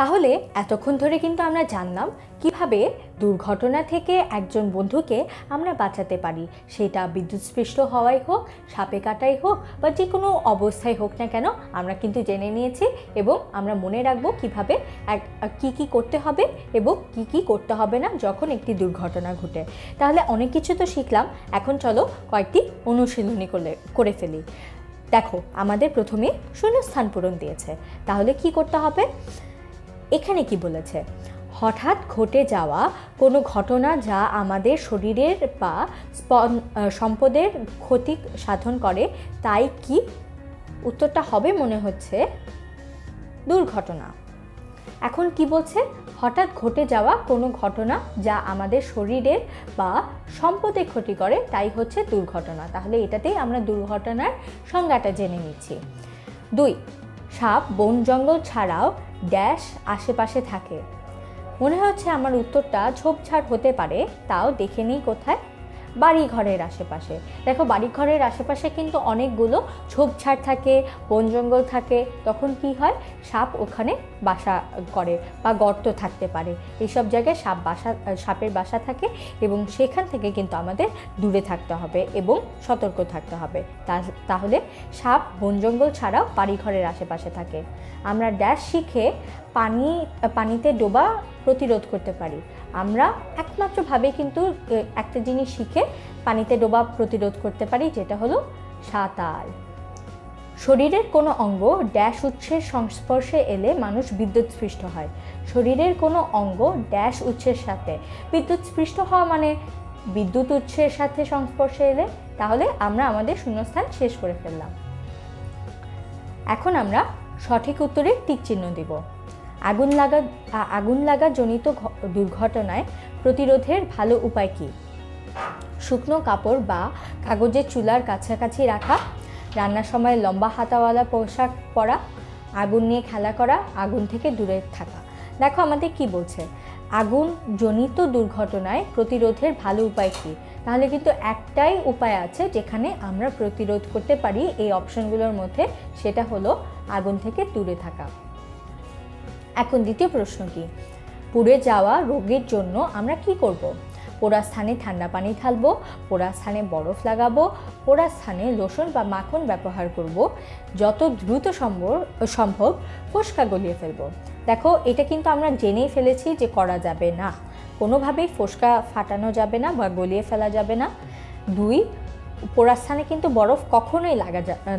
তাহলে এতক্ষণ ধরে কিন্তু আমরা জানলাম কিভাবে দুর্ঘটনা থেকে একজন বন্ধুকে আমরা বাঁচাতে পারি, সেটা বিদ্যুৎস্পৃষ্ট হওয়াই হোক, সাপে কাটাই হোক বা যে কোনো অবস্থায় হোক না কেন আমরা কিন্তু জেনে নিয়েছি এবং আমরা মনে রাখবো কিভাবে কী করতে হবে এবং কী করতে হবে না যখন একটি দুর্ঘটনা ঘটে। তাহলে অনেক কিছু তো শিখলাম, এখন চলো কয়েকটি অনুশীলনী করে ফেলি। দেখো আমাদের প্রথমে শূন্যস্থান পূরণ দিয়েছে, তাহলে কি করতে হবে? এখানে কি বলেছে? হঠাৎ ঘটে যাওয়া কোনো ঘটনা যা আমাদের শরীরের বা সম্পদের ক্ষতি সাধন করে, তাই কি? উত্তরটা হবে মনে হচ্ছে দুর্ঘটনা। এখন কি বলছে? হঠাৎ ঘটে যাওয়া কোনো ঘটনা যা আমাদের শরীরের বা সম্পদের ক্ষতি করে, তাই হচ্ছে দুর্ঘটনা। তাহলে এটাতেই আমরা দুর্ঘটনার সংজ্ঞাটা জেনে নিচ্ছি। ২, সাপ বন জঙ্গল ছাড়াও ড্যাশ আশেপাশে থাকে। মনে হচ্ছে আমার উত্তরটা ঝোপঝাড় হতে পারে, তাও দেখে নিই কোথায়। বাড়িঘরের আশেপাশে। দেখো বাড়িঘরের আশেপাশে কিন্তু অনেকগুলো ঝোপঝাড় থাকে, বন জঙ্গল থাকে, তখন কি হয়? সাপ ওখানে বাসা করে বা গর্ত থাকতে পারে। এইসব জায়গায় সাপের বাসা থাকে এবং সেখান থেকে কিন্তু আমাদের দূরে থাকতে হবে এবং সতর্ক থাকতে হবে। তাহলে সাপ বন জঙ্গল ছাড়াও বাড়িঘরের আশেপাশে থাকে। আমরা ড্যাশ শিখে পানিতে ডোবা প্রতিরোধ করতে পারি। আমরা একমাত্রভাবে কিন্তু একটা জিনিস শিখে পানিতে ডোবা প্রতিরোধ করতে পারি, যেটা হলো সাঁতার। শরীরের কোনো অঙ্গ ড্যাশ উৎসের সংস্পর্শে এলে মানুষ বিদ্যুৎস্পৃষ্ট হয়। শরীরের কোনো অঙ্গ ড্যাশ উৎসের সাথে বিদ্যুৎস্পৃষ্ট হওয়া মানে বিদ্যুৎ উৎসের সাথে সংস্পর্শে এলে। তাহলে আমরা আমাদের শূন্যস্থান শেষ করে ফেললাম। এখন আমরা সঠিক উত্তরে টিক চিহ্ন দিব। আগুন লাগা জনিত দুর্ঘটনায় প্রতিরোধের ভালো উপায় কি? শুকনো কাপড় বা কাগজের চুলার কাছাকাছি রাখা, রান্নার সময় লম্বা হাতাওয়ালা পোশাক পরা, আগুন নিয়ে খেলা করা, আগুন থেকে দূরে থাকা। দেখো আমাদের কি বলছে? আগুন জনিত দুর্ঘটনায় প্রতিরোধের ভালো উপায় কি? তাহলে কিন্তু একটাই উপায় আছে যেখানে আমরা প্রতিরোধ করতে পারি এই অপশনগুলোর মধ্যে, সেটা হলো আগুন থেকে দূরে থাকা। এখন দ্বিতীয় প্রশ্ন কি? পুড়ে যাওয়া রোগের জন্য আমরা কি করব? পোড়া স্থানে ঠান্ডা পানি ঢালবো, পোড়া স্থানে বরফ লাগাবো, পোড়া স্থানে লোশন বা মাখন ব্যবহার করব, যত দ্রুত সম্ভব ফোস্কা গলিয়ে ফেলবো। দেখো এটা কিন্তু আমরা জেনেই ফেলেছি যে করা যাবে না, কোনোভাবেই ফোস্কা ফাটানো যাবে না বা গলিয়ে ফেলা যাবে না। ২, পোড়া স্থানে কিন্তু বরফ কখনোই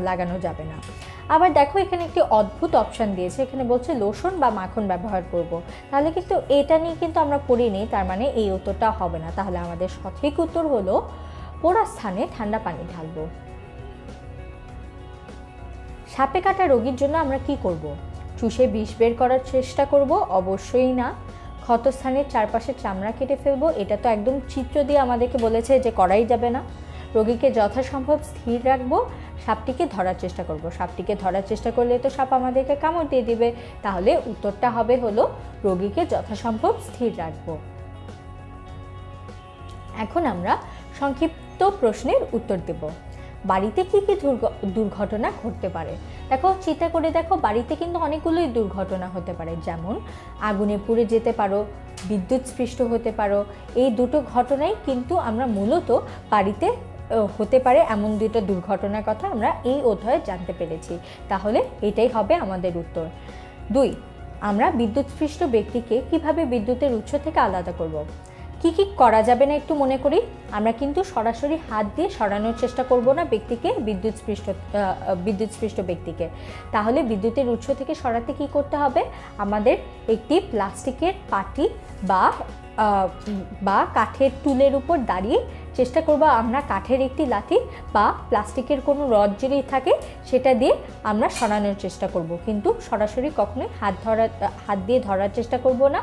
লাগানো যাবে না। আবার দেখো এখানে একটি অদ্ভুত অপশান দিয়েছে, এখানে বলছে লোশন বা মাখন ব্যবহার করব। তাহলে কিন্তু এটা নিয়ে কিন্তু আমরা পড়িনি, তার মানে এই উত্তরটা হবে না। তাহলে আমাদের সঠিক উত্তর হলো পোড়া স্থানে ঠান্ডা পানি ঢালব। সাপে কাটা রোগীর জন্য আমরা কি করব? চুষে বিষ বের করার চেষ্টা করব? অবশ্যই না। ক্ষতস্থানের চারপাশে চামড়া কেটে ফেলবো, এটা তো একদম চিত্র দিয়ে আমাদেরকে বলেছে যে করাই যাবে না। রোগীকে যথাসম্ভব স্থির রাখবো, সাপটিকে ধরার চেষ্টা করব। সাপটিকে ধরার চেষ্টা করলে তো সাপ আমাদেরকে কামড় দিয়ে দিবে। তাহলে উত্তরটা হবে হলো রোগীকে যথাসম্ভব স্থির রাখবো। এখন আমরা সংক্ষিপ্ত প্রশ্নের উত্তর দেব। বাড়িতে কি কি দুর্ঘটনা ঘটতে পারে? দেখো চিন্তা করে দেখো, বাড়িতে কিন্তু অনেকগুলোই দুর্ঘটনা হতে পারে, যেমন আগুনে পুড়ে যেতে পারো, বিদ্যুৎস্পৃষ্ট হতে পারো। এই দুটো ঘটনাই কিন্তু আমরা মূলত বাড়িতে হতে পারে এমন দুটো দুর্ঘটনার কথা আমরা এই অধ্যায়ে জানতে পেরেছি। তাহলে এটাই হবে আমাদের উত্তর। ২, আমরা বিদ্যুৎস্পৃষ্ট ব্যক্তিকে কিভাবে বিদ্যুতের উৎস থেকে আলাদা করব? কি কি করা যাবে না একটু মনে করি। আমরা কিন্তু সরাসরি হাত দিয়ে সরানোর চেষ্টা করব না ব্যক্তিকে, বিদ্যুৎস্পৃষ্ট ব্যক্তিকে। তাহলে বিদ্যুতের উৎস থেকে সরাতে কি করতে হবে? আমাদের একটি প্লাস্টিকের পাটি বা কাঠের টুলের উপর দাঁড়িয়ে চেষ্টা করব আমরা কাঠের একটি লাঠি বা প্লাস্টিকের কোনো রড যদি থাকে সেটা দিয়ে আমরা সরানোর চেষ্টা করব, কিন্তু সরাসরি কখনোই হাত দিয়ে ধরার চেষ্টা করব না।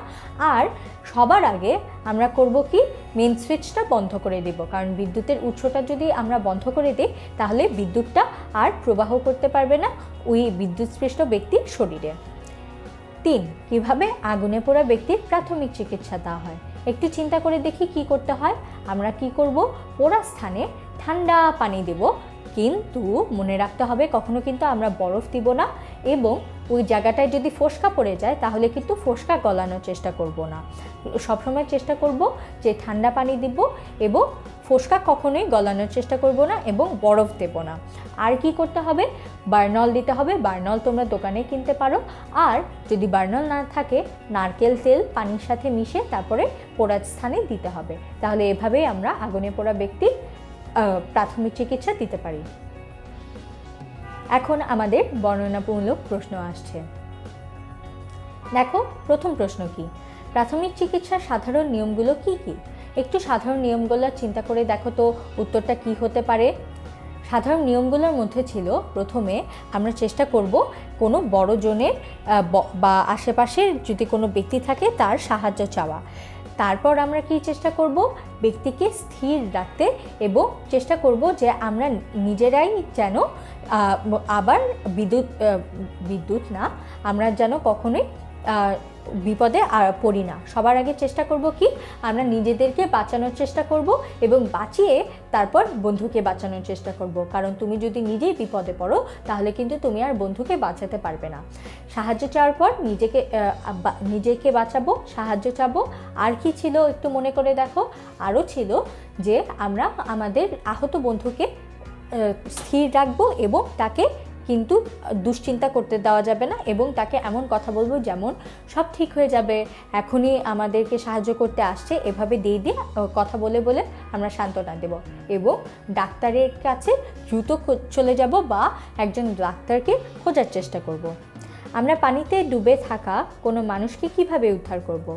আর সবার আগে আমরা করব কি? মেইন সুইচটা বন্ধ করে দেব, কারণ বিদ্যুতের উৎসটা যদি আমরা বন্ধ করে দিই তাহলে বিদ্যুৎটা আর প্রবাহ করতে পারবে না ওই বিদ্যুৎস্পৃষ্ট ব্যক্তির শরীরে। ৩, কীভাবে আগুনে পোড়া ব্যক্তির প্রাথমিক চিকিৎসা দেওয়া হয়? একটু চিন্তা করে দেখি কি করতে হয়। আমরা কি করব? পোড়া স্থানে ঠান্ডা পানি দেব, কিন্তু মনে রাখতে হবে কখনো কিন্তু আমরা বরফ দিব না এবং ওই জায়গাটায় যদি ফোস্কা পড়ে যায় তাহলে কিন্তু ফোস্কা গলানোর চেষ্টা করব না। সবসময় চেষ্টা করব যে ঠান্ডা পানি দিব এবং ফোস্কা কখনোই গলানোর চেষ্টা করব না এবং বরফ দেব না। আর কি করতে হবে? বার্নল দিতে হবে। বার্নল তোমরা দোকানে কিনতে পারো। আর যদি বার্নল না থাকে নারকেল তেল পানির সাথে মিশে তারপরে পোড়ার স্থানে দিতে হবে। তাহলে এভাবেই আমরা আগুনে পোড়া ব্যক্তির প্রাথমিক চিকিৎসা দিতে পারি। এখন আমাদের বর্ণনামূলক প্রশ্ন আসছে। দেখো প্রথম প্রশ্ন কি, প্রাথমিক চিকিৎসার সাধারণ নিয়মগুলো কি কি? একটু সাধারণ নিয়মগুলো চিন্তা করে দেখো তো উত্তরটা কি হতে পারে। সাধারণ নিয়মগুলোর মধ্যে ছিল, প্রথমে আমরা চেষ্টা করব কোনো বড় জনের বা আশেপাশের যদি কোনো ব্যক্তি থাকে তার সাহায্য চাওয়া। তারপর আমরা কি চেষ্টা করব, ব্যক্তিকে স্থির রাখতে এবং চেষ্টা করব যে আমরা নিজেরাই যেন আবার বিদ্যুৎ না আমরা যেন কখনোই বিপদে পড়ি না। সবার আগে চেষ্টা করব কি, আমরা নিজেদেরকে বাঁচানোর চেষ্টা করব এবং বাঁচিয়ে তারপর বন্ধুকে বাঁচানোর চেষ্টা করব। কারণ তুমি যদি নিজেই বিপদে পড়ো তাহলে কিন্তু তুমি আর বন্ধুকে বাঁচাতে পারবে না। সাহায্য চাওয়ার পর নিজেকে বাঁচাবো, সাহায্য চাবো। আর কি ছিল একটু মনে করে দেখো, আরও ছিল যে আমরা আমাদের আহত বন্ধুকে স্থির রাখবো এবং তাকে কিন্তু দুশ্চিন্তা করতে দেওয়া যাবে না এবং তাকে এমন কথা বলবো যেমন সব ঠিক হয়ে যাবে, এখনই আমাদেরকে সাহায্য করতে আসছে, এভাবে দিয়ে দিয়ে কথা বলে বলে আমরা সান্ত্বনা দেব। এবং ডাক্তারের কাছে দ্রুত চলে যাব বা একজন ডাক্তারকে খোঁজার চেষ্টা করব। আমরা পানিতে ডুবে থাকা কোনো মানুষকে কিভাবে উদ্ধার করব?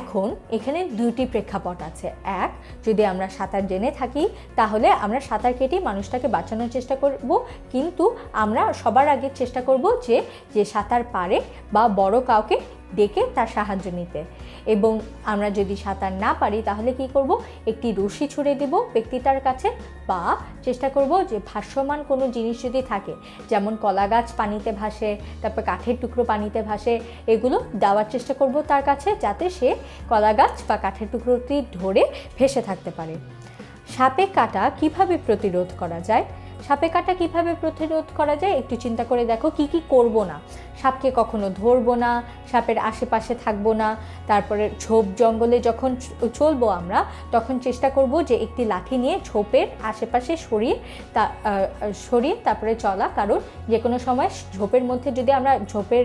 এখন এখানে দুইটি প্রেক্ষাপট আছে। এক, যদি আমরা সাঁতার জেনে থাকি তাহলে আমরা সাঁতার কেটে মানুষটাকে বাঁচানোর চেষ্টা করব, কিন্তু আমরা সবার আগে চেষ্টা করব যে সাঁতার পারে বা বড় কাউকে ডেকে তার সাহায্য নিতে। এবং আমরা যদি সাঁতার না পারি তাহলে কি করব, একটি রশি ছুঁড়ে দেব ব্যক্তিটার কাছে বা চেষ্টা করব যে ভাসমান কোনো জিনিস যদি থাকে, যেমন কলা গাছ পানিতে ভাসে, তারপর কাঠের টুকরো পানিতে ভাসে, এগুলো দেওয়ার চেষ্টা করব তার কাছে যাতে সে কলা গাছ বা কাঠের টুকরোটি ধরে ভেসে থাকতে পারে। সাপে কাটা কিভাবে প্রতিরোধ করা যায়? সাপে কাটা কিভাবে প্রতিরোধ করা যায় একটু চিন্তা করে দেখো কি করব না। সাপকে কখনো ধরবো না, সাপের আশেপাশে থাকবো না। তারপরে ঝোপ জঙ্গলে যখন চলবো আমরা তখন চেষ্টা করব যে একটি লাঠি নিয়ে ঝোপের আশেপাশে সরিয়ে তারপরে চলা, কারণ যে কোনো সময় ঝোপের মধ্যে যদি আমরা ঝোপের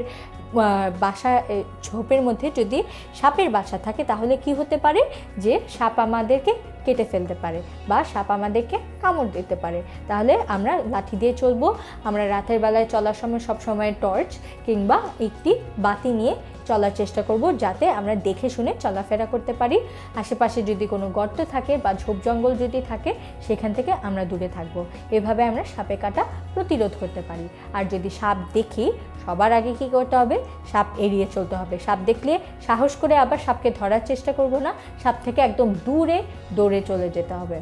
মধ্যে যদি সাপের বাসা থাকে তাহলে কি হতে পারে যে সাপ আমাদেরকে কেটে ফেলতে পারে বা সাপ আমাদেরকে কামড় দিতে পারে। তাহলে আমরা লাঠি দিয়ে চলবো। আমরা রাতের বেলায় চলার সময় সবসময় টর্চ কিংবা একটি বাতি নিয়ে চলার চেষ্টা করব যাতে আমরা দেখে শুনে চলাফেরা করতে পারি। আশেপাশে যদি কোনো গর্ত থাকে বা ঝোপ জঙ্গল যদি থাকে সেখান থেকে আমরা দূরে থাকব। এভাবে আমরা সাপে কাটা প্রতিরোধ করতে পারি। আর যদি সাপ দেখি সবার আগে কি করতে হবে, সাপ এড়িয়ে চলতে হবে। সাপ দেখলে সাহস করে আবার সাপকে ধরার চেষ্টা করব না, সাপ থেকে একদম দূরে দৌড়ে চলে যেতে হবে।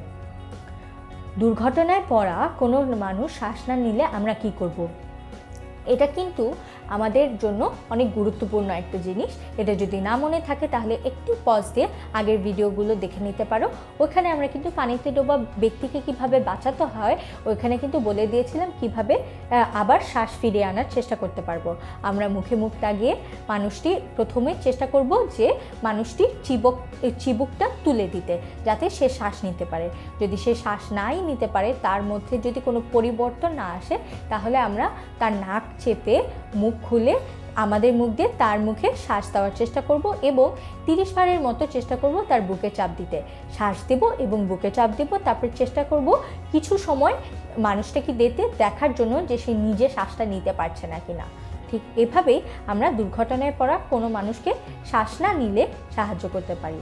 দুর্ঘটনায় পড়া কোনো মানুষ শ্বাস না নিলে আমরা কি করব? এটা কিন্তু আমাদের জন্য অনেক গুরুত্বপূর্ণ একটা জিনিস। এটা যদি না মনে থাকে তাহলে একটু পজ দিয়ে আগের ভিডিওগুলো দেখে নিতে পারো। ওখানে আমরা কিন্তু পানিতে ডোবা ব্যক্তিকে কিভাবে বাঁচাতে হয় ওইখানে কিন্তু বলে দিয়েছিলাম কিভাবে আবার শ্বাস ফিরিয়ে আনার চেষ্টা করতে পারবো। আমরা মুখে মুখ লাগিয়ে মানুষটি প্রথমে চেষ্টা করব যে মানুষটি চিবুকটা তুলে দিতে যাতে সে শ্বাস নিতে পারে। যদি সে শ্বাস নাই নিতে পারে, তার মধ্যে যদি কোনো পরিবর্তন না আসে তাহলে আমরা তার নাক চেপে মুখ খুলে আমাদের মুখ দিয়ে তার মুখে শ্বাস দেওয়ার চেষ্টা করব এবং 30 বারের মতো চেষ্টা করব তার বুকে চাপ দিতে। শ্বাস দেব এবং বুকে চাপ দেব, তারপর চেষ্টা করব কিছু সময় মানুষটাকে দিতে, দেখার জন্য যে সে নিজে শ্বাসটা নিতে পারছে না কিনা। ঠিক এভাবেই আমরা দুর্ঘটনায় পড়া কোনো মানুষকে শ্বাস না নিলে সাহায্য করতে পারি।